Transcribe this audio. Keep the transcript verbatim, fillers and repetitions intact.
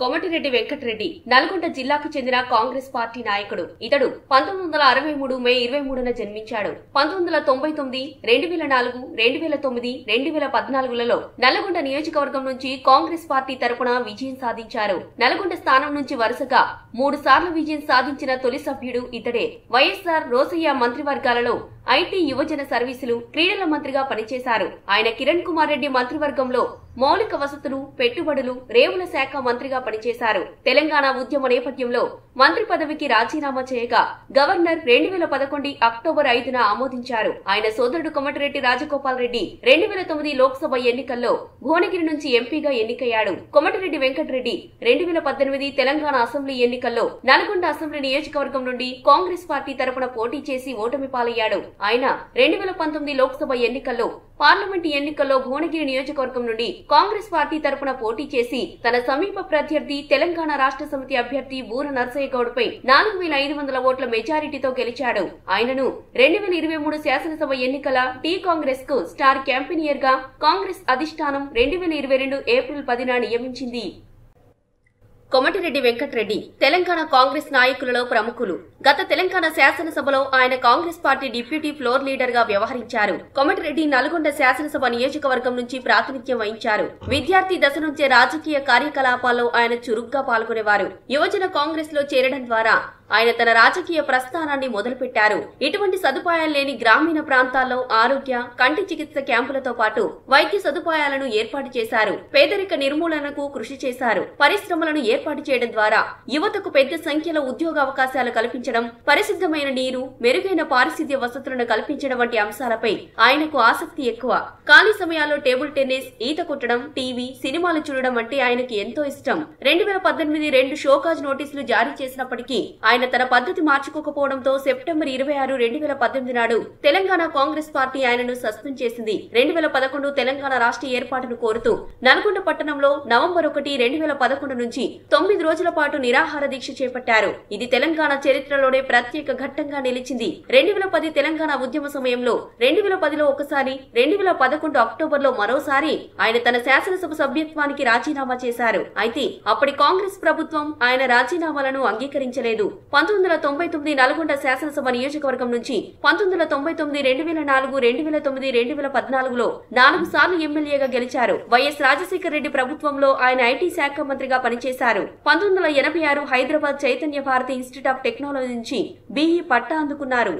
Komatireddy Venkatreddy, Nalgonda Jillaku Chendina Congress Party Nayakudu. Itadu, nineteen sixty-three May ఇరవై మూడున జన్మించాడు. పంతొమ్మిది వందల తొంభై తొమ్మిది, రెండు వేల నాలుగు, రెండు వేల తొమ్మిది, రెండు వేల పద్నాలుగులలో నల్గొండ నియోజకవర్గం నుంచి కాంగ్రెస్ పార్టీ తరపున విజయం సాధించారు. నల్గొండ స్థానం నుంచి వరుసగా మూడు సార్లు విజయం సాధించిన తొలి సభ్యుడు ఇతడే. వైఎస్ఆర్ రోసయ్య మంత్రివర్గాలలో ఐటీ యువజన సర్వీసులు, క్రీడల మంత్రిగా పనిచేశారు. ఆయన కిరణ్ కుమార్ రెడ్డి మంత్రివర్గంలో మౌలిక కవసతులు, పెట్టుబడులు, రేవుల శాఖ మంత్రిగా పనిచేశారు. తెలంగాణ ఉద్యమ నేపథ్యంలో మంత్రి పదవికి రాజీనామా చేయగా గవర్నర్ రెండు వేల పదకొండు అక్టోబర్ ఐదున ఆమోదించారు. ఆయన సోదరుడు కోమటిరెడ్డి రాజగోపాల్ రెడ్డి రెండు వేల తొమ్మిది లోక్ సభ ఎన్నికల్లో భువనగిరి నుంచి ఎంపీగా ఎన్నికయ్యాడు. కోమటిరెడ్డి వెంకటరెడ్డి రెండు వేల పద్దెనిమిది తెలంగాణ అసెంబ్లీ ఎన్నికల్లో నల్గొండ అసెంబ్లీ నియోజకవర్గం నుండి కాంగ్రెస్ పార్టీ తరపున పోటీ చేసి ఓటమి పాలయ్యాడు. ఆయన రెండు వేల పంతొమ్మిది లోక్ సభ ఎన్నికల్లో పార్లమెంటు ఎన్నికల్లో భువనగిరి నియోజకవర్గం నుండి కాంగ్రెస్ పార్టీ తరపున పోటీ చేసి తన సమీప ప్రత్యర్థి తెలంగాణ రాష్ట్ర సమితి అభ్యర్థి బూర నర్సయ్య గౌడపై నాలుగు వేల ఐదు వందల ఓట్ల మెజారిటీతో గెలిచాడు. ఆయనను రెండు వేల ఇరవై మూడు శాసనసభ ఎన్నికల టీ కాంగ్రెస్ కు స్టార్ క్యాంపెయినర్ గా కాంగ్రెస్ అధిష్టానం రెండు వేల ఇరవై రెండు ఏప్రిల్ పదిన నియమించింది. కోమటిరెడ్డి వెంకటరెడ్డి తెలంగాణ కాంగ్రెస్ నాయకులలో ప్రముఖులు. గత తెలంగాణ శాసనసభలో ఆయన congress party deputy floor leader గా వ్యవహరించారు. కోమటిరెడ్డి నల్గొండ శాసనసభ నియోజకవర్గం నుంచి ప్రాతినిధ్యం వహించారు. విద్యార్థి దశ నుంచే రాజకీయ కార్యకలాపాల్లో ఆయన చురుగ్గా పాల్గొనేవారు. యువజన కాంగ్రెస్ లో చేరడం ద్వారా ఆయన తన రాజకీయ ప్రస్థానాన్ని మొదలుపెట్టారు. ఇటువంటి సదుపాయాలు లేని గ్రామీణ ప్రాంతాల్లో ఆరోగ్య, కంటి చికిత్స క్యాంపులతో పాటు వైద్య సదుపాయాలను ఏర్పాటు చేశారు. పేదరిక నిర్మూలనకు కృషి చేశారు. పరిశ్రమలను ఏర్పాటు చేయడం ద్వారా యువతకు పెద్ద సంఖ్యలో ఉద్యోగ అవకాశాలు కల్పించడం, పరిశుద్ధమైన నీరు, మెరుగైన పారిశుద్ధ్య వసతులను కల్పించడం వంటి అంశాలపై ఆయనకు ఆసక్తి ఎక్కువ. ఖాళీ సమయాల్లో టేబుల్ టెన్నిస్, ఈత కొట్టడం, టీవీ, సినిమాలు చూడడం అంటే ఆయనకి ఎంతో ఇష్టం. రెండు వేల పద్దెనిమిది రెండు షోకాజ్ నోటీసులు జారీ చేసినప్పటికీ ఆయన తన పద్ధతి మార్చుకోకపోవడంతో సెప్టెంబర్ ఇరవై ఆరు రెండు వేల పద్దెనిమిది నాడు తెలంగాణ కాంగ్రెస్ పార్టీ ఆయనను సస్పెండ్ చేసింది. రెండు వేల పదకొండు తెలంగాణ రాష్ట్ర ఏర్పాటును కోరుతూ నల్గొండ పట్టణంలో నవంబర్ ఒకటి రెండు వేల పదకొండు నుంచి తొమ్మిది రోజుల పాటు నిరాహార దీక్ష చేపట్టారు. ఇది తెలంగాణ చరిత్రలోనే ప్రత్యేక ఘట్టంగా నిలిచింది. రెండు వేల పది తెలంగాణ ఉద్యమ సమయంలో రెండు వేల పదిలో ఒకసారి, రెండు వేల పదకొండు అక్టోబర్ లో మరోసారి ఆయన తన శాసనసభ సభ్యత్వానికి రాజీనామా చేశారు. అయితే అప్పటి కాంగ్రెస్ ప్రభుత్వం ఆయన రాజీనామాలను అంగీకరించలేదు. పంతొమ్మిది వందల తొంభై తొమ్మిది నల్గొండ శాసనసభ నియోజకవర్గం నుంచి పంతొమ్మిది వందల తొంభై తొమ్మిది రెండు వేల నాలుగు రెండు వేల తొమ్మిది రెండు వేల పద్నాలుగులో నాలుగు సార్లు ఎమ్మెల్యేగా గెలిచారు. వైఎస్ రాజశేఖర రెడ్డి ప్రభుత్వంలో ఆయన ఐటీ శాఖ మంత్రిగా పనిచేశారు. పంతొమ్మిది వందల ఎనభై ఆరు Hyderabad Chaitanya Bharathi institute of technology నుంచి బీఈ పట్టా అందుకున్నారు.